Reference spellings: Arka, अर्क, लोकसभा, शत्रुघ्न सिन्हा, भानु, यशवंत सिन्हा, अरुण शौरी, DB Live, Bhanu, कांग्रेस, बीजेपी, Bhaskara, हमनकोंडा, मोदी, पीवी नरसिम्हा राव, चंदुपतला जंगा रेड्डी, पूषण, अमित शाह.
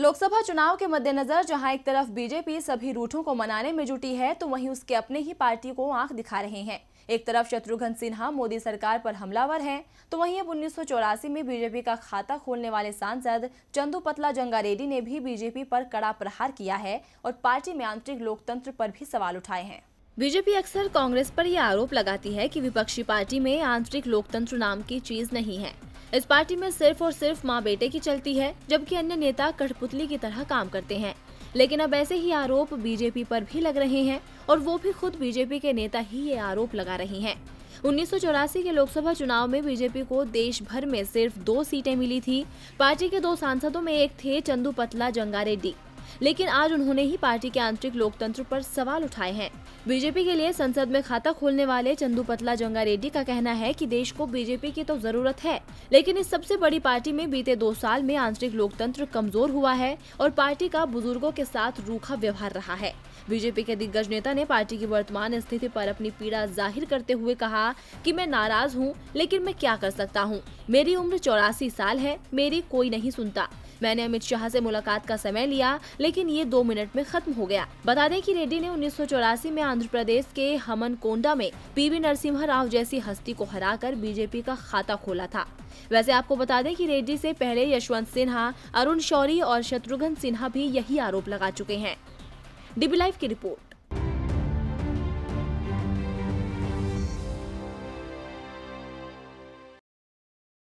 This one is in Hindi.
लोकसभा चुनाव के मद्देनजर जहां एक तरफ बीजेपी सभी रूठों को मनाने में जुटी है, तो वहीं उसके अपने ही पार्टी को आंख दिखा रहे हैं। एक तरफ शत्रुघ्न सिन्हा मोदी सरकार पर हमलावर हैं, तो वहीं अब 1984 में बीजेपी का खाता खोलने वाले सांसद चंदुपतला जंगा रेड्डी ने भी बीजेपी पर कड़ा प्रहार किया है और पार्टी में आंतरिक लोकतंत्र पर भी सवाल उठाए हैं। बीजेपी अक्सर कांग्रेस पर यह आरोप लगाती है कि विपक्षी पार्टी में आंतरिक लोकतंत्र नाम की चीज नहीं है, इस पार्टी में सिर्फ और सिर्फ माँ बेटे की चलती है, जबकि अन्य नेता कठपुतली की तरह काम करते हैं। लेकिन अब ऐसे ही आरोप बीजेपी पर भी लग रहे हैं और वो भी खुद बीजेपी के नेता ही ये आरोप लगा रहे हैं। 1984 के लोकसभा चुनाव में बीजेपी को देश भर में सिर्फ 2 सीटें मिली थी। पार्टी के 2 सांसदों में एक थे चंदुपतला जंगा रेड्डी, लेकिन आज उन्होंने ही पार्टी के आंतरिक लोकतंत्र पर सवाल उठाए हैं। बीजेपी के लिए संसद में खाता खोलने वाले चंदुपतला जंगा रेड्डी का कहना है कि देश को बीजेपी की तो जरूरत है, लेकिन इस सबसे बड़ी पार्टी में बीते 2 साल में आंतरिक लोकतंत्र कमजोर हुआ है और पार्टी का बुजुर्गों के साथ रूखा व्यवहार रहा है। बीजेपी के दिग्गज नेता ने पार्टी की वर्तमान स्थिति पर अपनी पीड़ा जाहिर करते हुए कहा कि मैं नाराज हूँ, लेकिन मैं क्या कर सकता हूँ। मेरी उम्र 84 साल है, मेरी कोई नहीं सुनता। मैंने अमित शाह से मुलाकात का समय लिया, लेकिन ये 2 मिनट में खत्म हो गया। बता दें कि रेड्डी ने 1984 में आंध्र प्रदेश के हमनकोंडा में पीवी नरसिम्हा राव जैसी हस्ती को हराकर बीजेपी का खाता खोला था। वैसे आपको बता दें कि रेड्डी से पहले यशवंत सिन्हा, अरुण शौरी और शत्रुघ्न सिन्हा भी यही आरोप लगा चुके हैं। डीबी लाइव की रिपोर्ट।